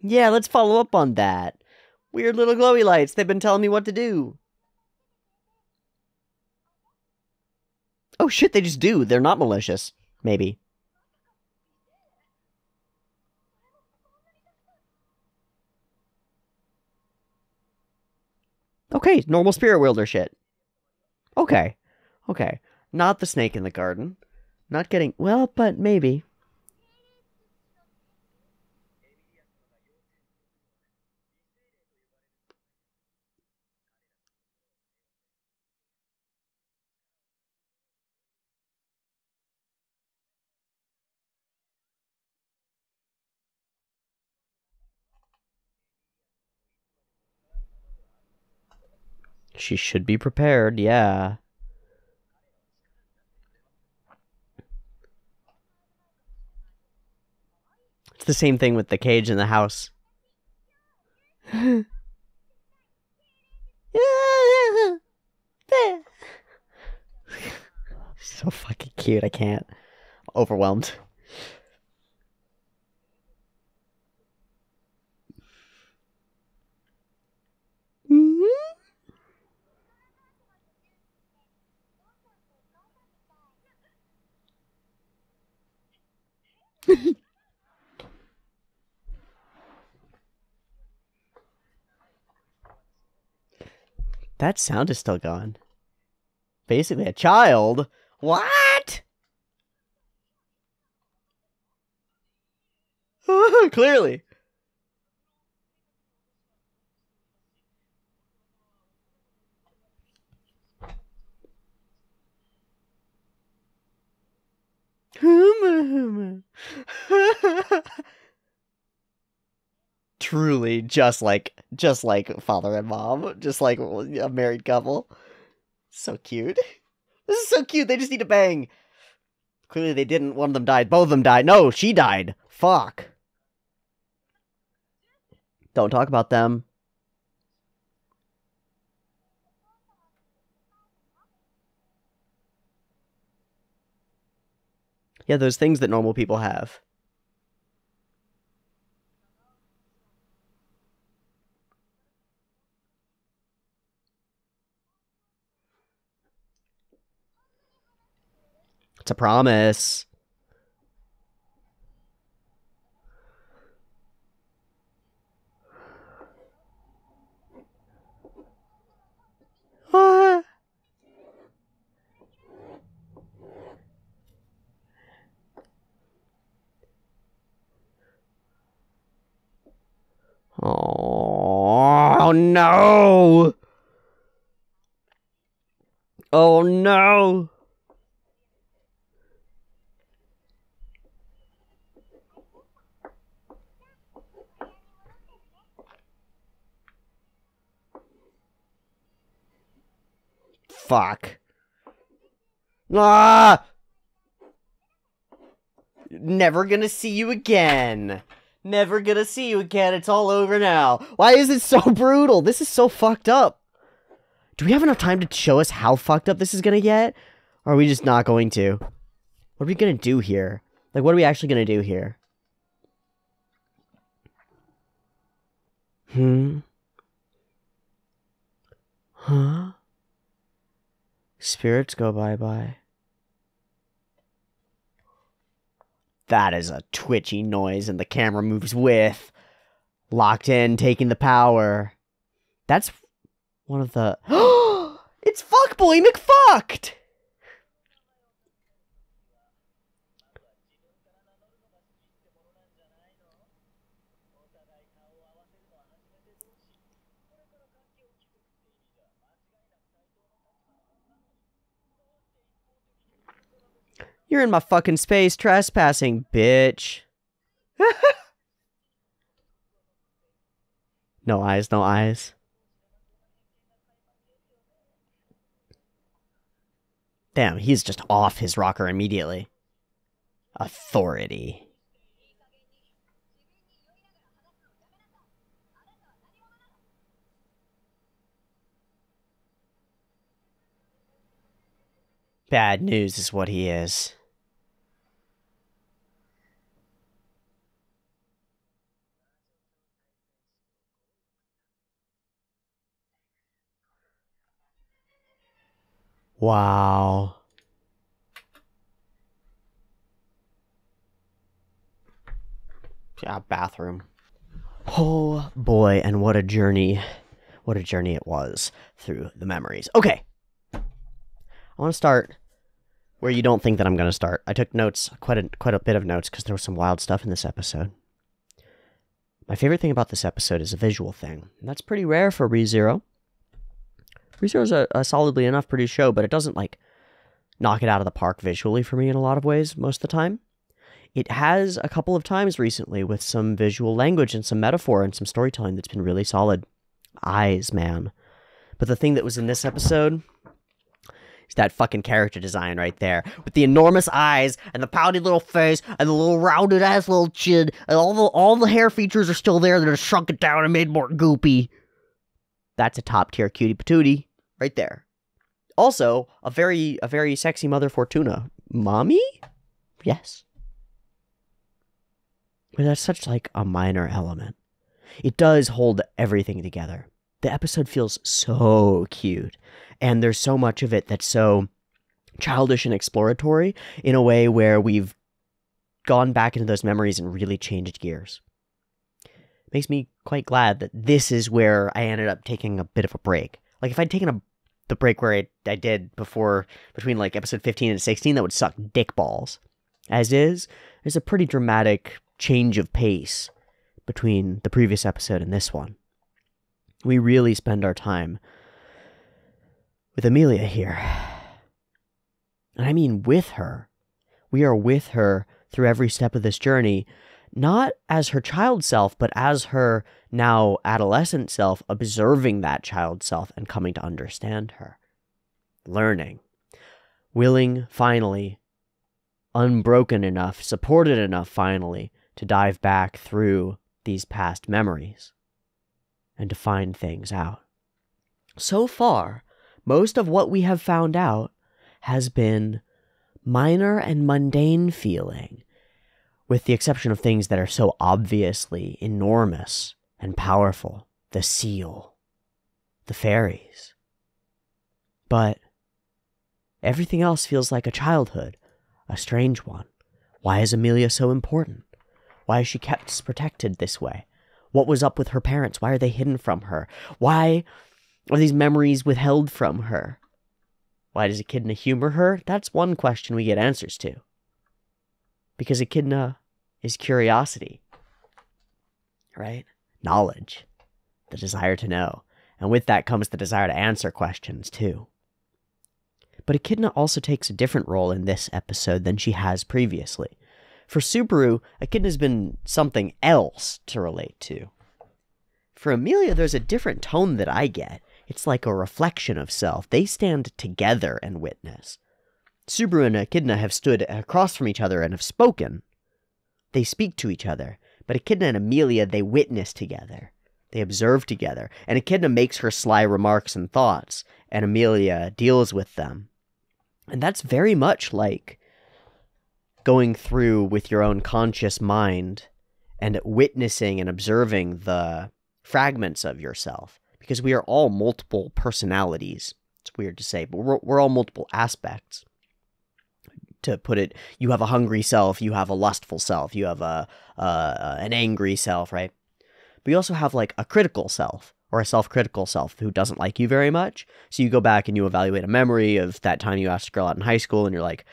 Yeah, let's follow up on that. Weird little glowy lights. They've been telling me what to do. Oh shit, they just do. They're not malicious. Maybe. Okay, normal spirit wielder shit. Okay. Okay. Not the snake in the garden. Not getting... Well, but maybe... She should be prepared, yeah. It's the same thing with the cage in the house. So fucking cute, I can't. Overwhelmed. That sound is still gone. Basically a child? What? Clearly. Truly just like father and mom, just like a married couple. So cute. This is so cute. They just need to bang. Clearly they didn't. One of them died. Both of them died. No, she died. Fuck. Don't talk about them. Yeah, those things that normal people have. It's a promise. What? Oh no! Oh no! Fuck! Ah! Never gonna see you again. Never gonna see you again. It's all over now. Why is it so brutal? This is so fucked up. Do we have enough time to show us how fucked up this is gonna get? Or are we just not going to? What are we gonna do here? Like, what are we actually gonna do here? Huh? Spirits go bye-bye. That is a twitchy noise, and the camera moves with. Locked in, taking the power. That's one of the... It's Fuckboy McFucked! You're in my fucking space trespassing, bitch. No eyes, no eyes. Damn, he's just off his rocker immediately. Authority. Bad news is what he is. Wow. Yeah, bathroom. Oh boy, and what a journey. What a journey it was through the memories. Okay. I want to start where you don't think that I'm going to start. I took notes, quite a bit of notes, because there was some wild stuff in this episode. My favorite thing about this episode is a visual thing. And that's pretty rare for Re:Zero. Re:Zero's a solidly enough produced show, but it doesn't, like, knock it out of the park visually for me in a lot of ways most of the time. It has a couple of times recently with some visual language and some metaphor and some storytelling that's been really solid. Eyes, man. But the thing that was in this episode is that fucking character design right there. With the enormous eyes and the pouty little face and the little rounded ass little chin and all the hair features are still there. They're just shrunk it down and made more goopy. That's a top tier cutie patootie. Right there. Also, a very sexy mother Fortuna. Mommy? Yes. But that's such, like, a minor element. It does hold everything together. The episode feels so cute. And there's so much of it that's so childish and exploratory in a way where we've gone back into those memories and really changed gears. It makes me quite glad that this is where I ended up taking a bit of a break. Like, if I'd taken the break where I did before, between, like, episode 15 and 16, that would suck dick balls. As is, there's a pretty dramatic change of pace between the previous episode and this one. We really spend our time with Emilia here. And I mean with her. We are with her through every step of this journey, not as her child self, but as her now adolescent self, observing that child self and coming to understand her. Learning. Willing, finally, unbroken enough, supported enough, finally, to dive back through these past memories and to find things out. So far, most of what we have found out has been minor and mundane feeling, with the exception of things that are so obviously enormous and powerful. The seal. The fairies. But everything else feels like a childhood. A strange one. Why is Emilia so important? Why is she kept protected this way? What was up with her parents? Why are they hidden from her? Why are these memories withheld from her? Why does Echidna humor her? That's one question we get answers to. Because Echidna is curiosity, right? Knowledge, the desire to know. And with that comes the desire to answer questions, too. But Echidna also takes a different role in this episode than she has previously. For Subaru, Echidna's been something else to relate to. For Emilia, there's a different tone that I get. It's like a reflection of self. They stand together and witness. Subaru and Echidna have stood across from each other and have spoken. They speak to each other. But Echidna and Emilia, they witness together. They observe together. And Echidna makes her sly remarks and thoughts. and Emilia deals with them. And that's very much like going through with your own conscious mind and witnessing and observing the fragments of yourself, because we are all multiple personalities. It's weird to say, but we're all multiple aspects. To put it, you have a hungry self, you have a lustful self, you have an angry self, right? But you also have like a critical self or a self-critical self who doesn't like you very much. So you go back and you evaluate a memory of that time you asked a girl out in high school, and you're like,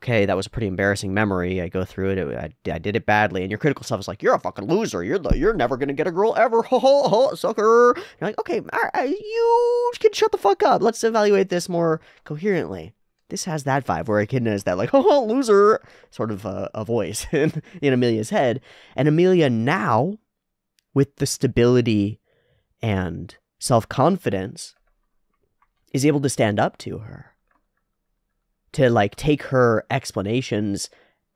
okay, that was a pretty embarrassing memory. I go through it. I did it badly. And your critical self is like, you're a fucking loser. You're never going to get a girl ever. Ho, ho, ho, sucker. And you're like, okay, all right, you can shut the fuck up. Let's evaluate this more coherently. This has that vibe where Echidna is that like, ho, ho, loser, sort of a voice in Emilia's head. And Emilia now, with the stability and self-confidence, is able to stand up to her, to like take her explanations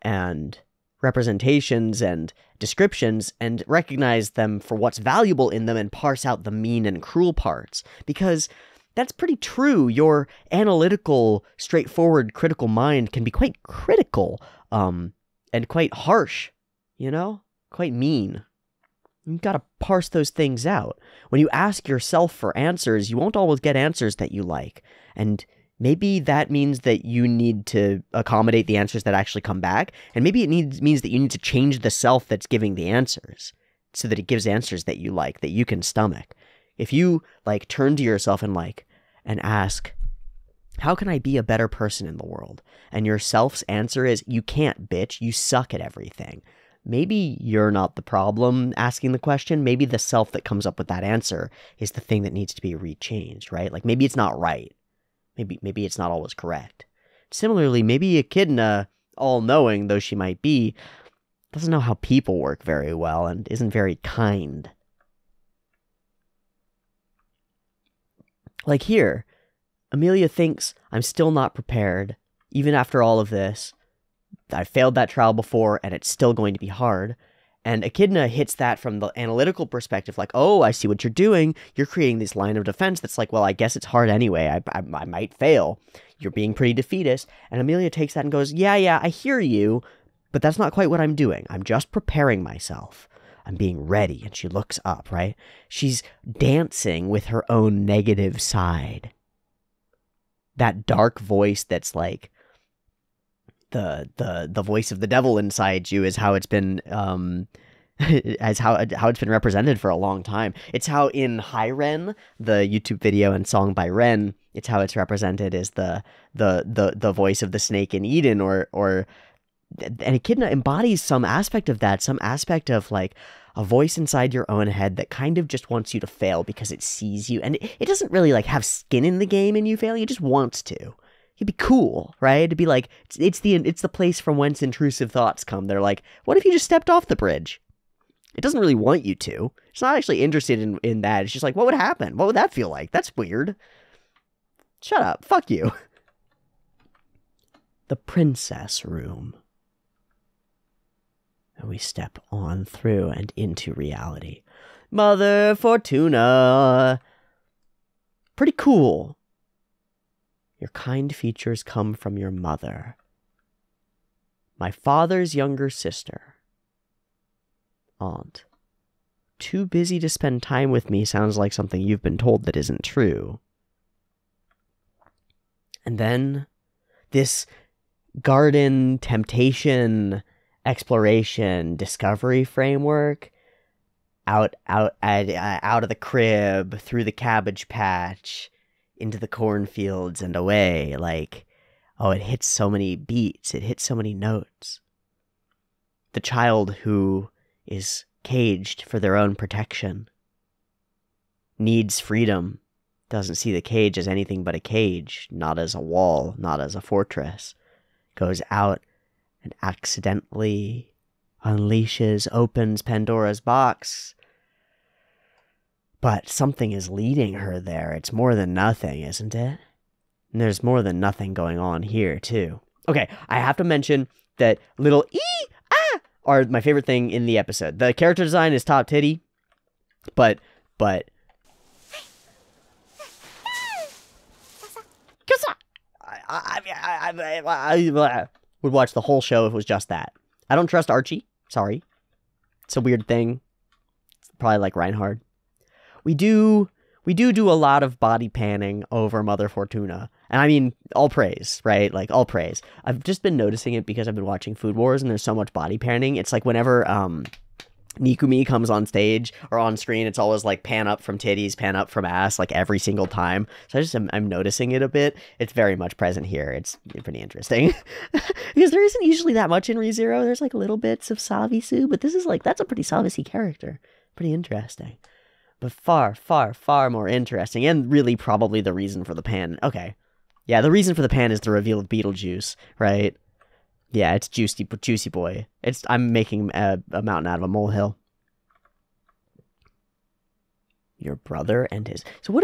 and representations and descriptions and recognize them for what's valuable in them and parse out the mean and cruel parts. Because that's pretty true. Your analytical, straightforward, critical mind can be quite critical and quite harsh, you know, quite mean. You've got to parse those things out. When you ask yourself for answers, you won't always get answers that you like. And maybe that means that you need to accommodate the answers that actually come back. And maybe it means that you need to change the self that's giving the answers so that it gives answers that you like, that you can stomach. If you like turn to yourself and ask, how can I be a better person in the world? And yourself's answer is, you can't, bitch. You suck at everything. Maybe you're not the problem asking the question. Maybe the self that comes up with that answer is the thing that needs to be rechanged, right? Like maybe it's not right. Maybe it's not always correct. Similarly, maybe Echidna, all-knowing though she might be, doesn't know how people work very well and isn't very kind. Like here, Emilia thinks, I'm still not prepared, even after all of this. I failed that trial before, and it's still going to be hard. And Echidna hits that from the analytical perspective, like, oh, I see what you're doing. You're creating this line of defense that's like, well, I guess it's hard anyway. I might fail. You're being pretty defeatist. And Emilia takes that and goes, yeah, I hear you, but that's not quite what I'm doing. I'm just preparing myself. I'm being ready. And she looks up, right? She's dancing with her own negative side. That dark voice that's like, the voice of the devil inside you is how it's been how it's been represented for a long time. It's how in Ren, the YouTube video and song by Ren, it's how it's represented as the voice of the snake in Eden, or and Echidna embodies some aspect of that, some aspect of like a voice inside your own head that kind of just wants you to fail because it sees you, and it doesn't really like have skin in the game and you fail, it just wants to. It'd be cool, right? It'd be like, it's the place from whence intrusive thoughts come. They're like, what if you just stepped off the bridge? It doesn't really want you to. It's not actually interested in that. It's just like, what would happen? What would that feel like? That's weird. Shut up. Fuck you. The princess room. And we step on through and into reality. Mother Fortuna. Pretty cool. Your kind features come from your mother, my father's younger sister, aunt. Too busy to spend time with me sounds like something you've been told that isn't true. And then this garden temptation, exploration, discovery framework, out of the crib, through the cabbage patch, into the cornfields and away, like, oh, it hits so many beats, it hits so many notes. The child who is caged for their own protection, needs freedom, doesn't see the cage as anything but a cage, not as a wall, not as a fortress, goes out and accidentally unleashes, opens Pandora's box. But something is leading her there. It's more than nothing, isn't it? And there's more than nothing going on here, too. Okay, I have to mention that little are my favorite thing in the episode. The character design is top titty, but I would watch the whole show if it was just that. I don't trust Archie. Sorry. It's a weird thing. It's probably like Reinhard. We do a lot of body panning over Mother Fortuna. And I mean, all praise, right? Like, all praise. I've just been noticing it because I've been watching Food Wars and there's so much body panning. It's like whenever Nikumi comes on stage or on screen, it's always like pan up from titties, pan up from ass, like every single time. So I'm noticing it a bit. It's very much present here. It's pretty interesting because there isn't usually that much in Re:Zero. There's like little bits of Savisu, but this is like, that's a pretty Savisy character. Pretty interesting, but far, far, far more interesting and really probably the reason for the pan. Okay. Yeah. The reason for the pan is the reveal of Beetlejuice, right? Yeah, it's juicy boy. I'm making a mountain out of a molehill. Your brother and his... So what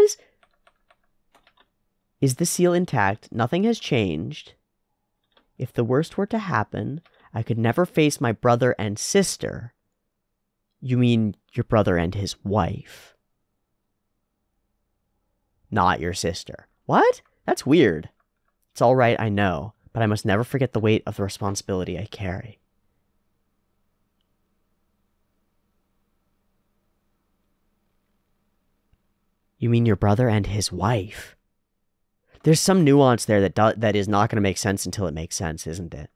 is the seal intact? Nothing has changed. If the worst were to happen, I could never face my brother and sister. You mean your brother and his wife. Not your sister. What? That's weird. It's all right, I know. But I must never forget the weight of the responsibility I carry. You mean your brother and his wife? There's some nuance there that is not going to make sense until it makes sense, isn't it?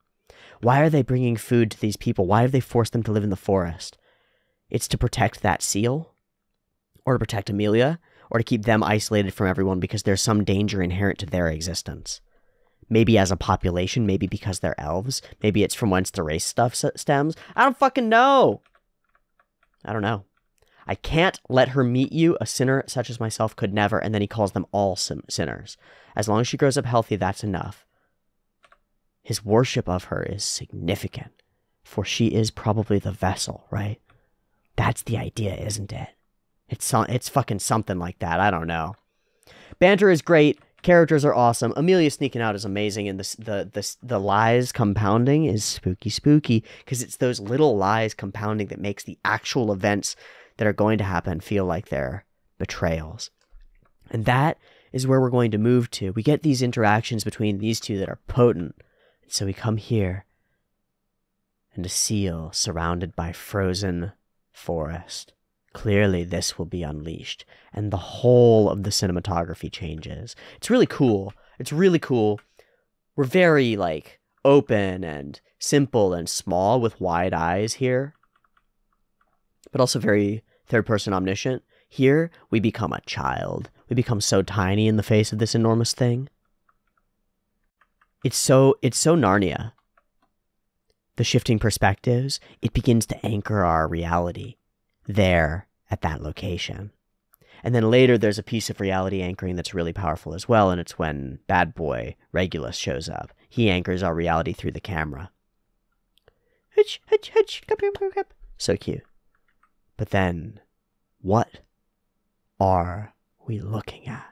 Why are they bringing food to these people? Why have they forced them to live in the forest? It's to protect that seal? Or to protect Emilia? Or to keep them isolated from everyone because there's some danger inherent to their existence? Maybe as a population, maybe because they're elves, maybe it's from whence the race stuff stems. I don't fucking know. I don't know. I can't let her meet you. A sinner such as myself could never. And then he calls them all sinners. As long as she grows up healthy, that's enough. His worship of her is significant, for she is probably the vessel, right? That's the idea, isn't it? It's fucking something like that. I don't know. Banter is great. Characters are awesome. Emilia sneaking out is amazing, and the lies compounding is spooky because it's those little lies compounding that makes the actual events that are going to happen feel like they're betrayals. And that is where we're going to move to. We get these interactions between these two that are potent. So we come here and a seal surrounded by frozen forest. Clearly, this will be unleashed, and the whole of the cinematography changes. It's really cool. It's really cool. We're very, like, open and simple and small with wide eyes here, but also very third-person omniscient. Here, we become a child. We become so tiny in the face of this enormous thing. It's so Narnia. The shifting perspectives, it begins to anchor our reality there at that location. And then later there's a piece of reality anchoring that's really powerful as well, and it's when bad boy Regulus shows up. He anchors our reality through the camera. So cute. But then, what are we looking at?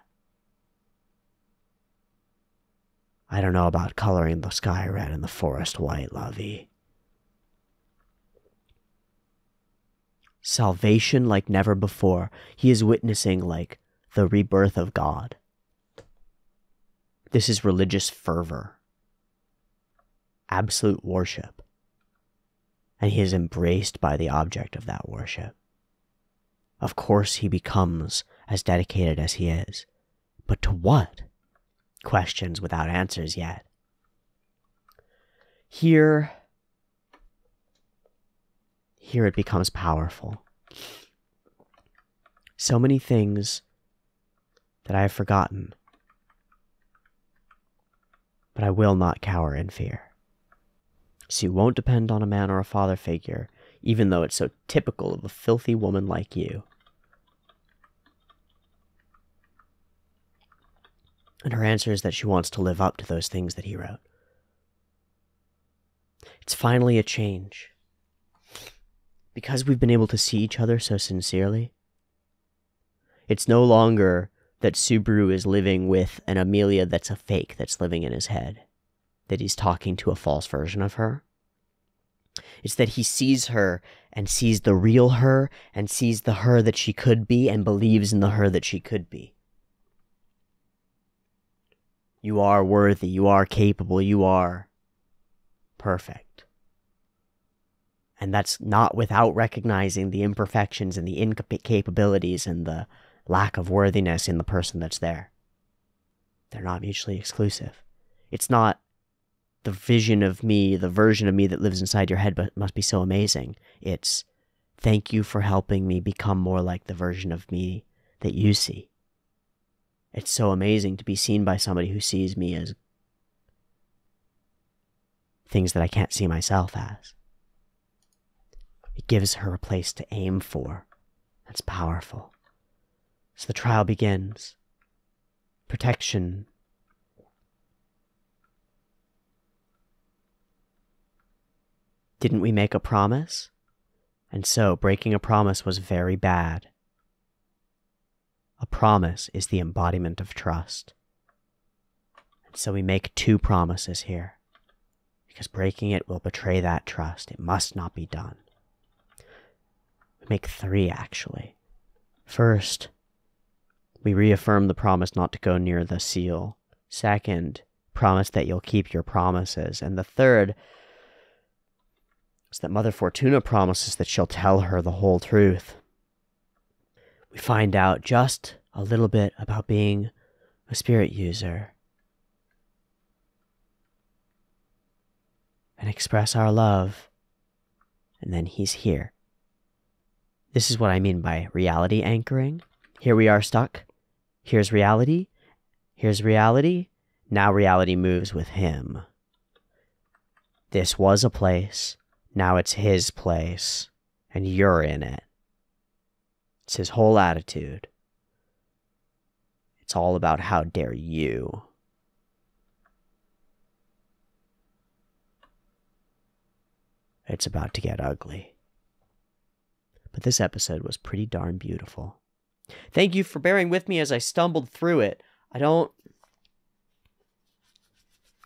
I don't know about coloring the sky red and the forest white, lovey. Salvation like never before. He is witnessing like the rebirth of God. This is religious fervor, absolute worship, and he is embraced by the object of that worship. Of course he becomes as dedicated as he is, but to what? Questions without answers yet. Here it becomes powerful. So many things that I have forgotten, but I will not cower in fear. So you won't depend on a man or a father figure, even though it's so typical of a filthy woman like you. And her answer is that she wants to live up to those things that he wrote. It's finally a change. Because we've been able to see each other so sincerely, it's no longer that Subaru is living with an Emilia that's a fake that's living in his head, that he's talking to a false version of her. It's that he sees her and sees the real her and sees the her that she could be and believes in the her that she could be. You are worthy, you are capable, you are perfect. And that's not without recognizing the imperfections and the incapabilities and the lack of worthiness in the person that's there. They're not mutually exclusive. It's not the vision of me, the version of me that lives inside your head but must be so amazing. It's, thank you for helping me become more like the version of me that you see. It's so amazing to be seen by somebody who sees me as things that I can't see myself as. It gives her a place to aim for. That's powerful. So the trial begins. Protection. Didn't we make a promise? And so, breaking a promise was very bad. A promise is the embodiment of trust. And so we make two promises here, because breaking it will betray that trust. It must not be done. We make three, actually. First, we reaffirm the promise not to go near the seal. Second, promise that you'll keep your promises. And the third is that Mother Fortuna promises that she'll tell her the whole truth. We find out just a little bit about being a spirit user and express our love, and then he's here. This is what I mean by reality anchoring. Here we are stuck. Here's reality. Here's reality. Now reality moves with him. This was a place. Now it's his place, and you're in it. It's his whole attitude. It's all about how dare you. It's about to get ugly. But this episode was pretty darn beautiful. Thank you for bearing with me as I stumbled through it. I don't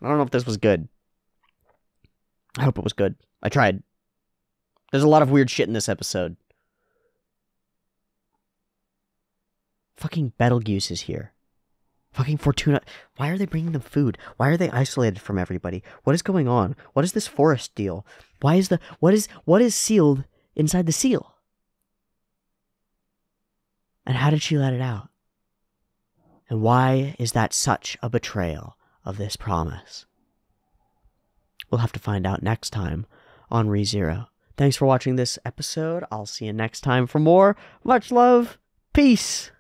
know if this was good. I hope it was good. I tried. There's a lot of weird shit in this episode. Fucking Betelgeuse is here. Fucking Fortuna. Why are they bringing them food? Why are they isolated from everybody? What is going on? What is this forest deal? Why is the... What is sealed inside the seal? And how did she let it out? And why is that such a betrayal of this promise? We'll have to find out next time on Re:Zero. Thanks for watching this episode. I'll see you next time for more. Much love. Peace.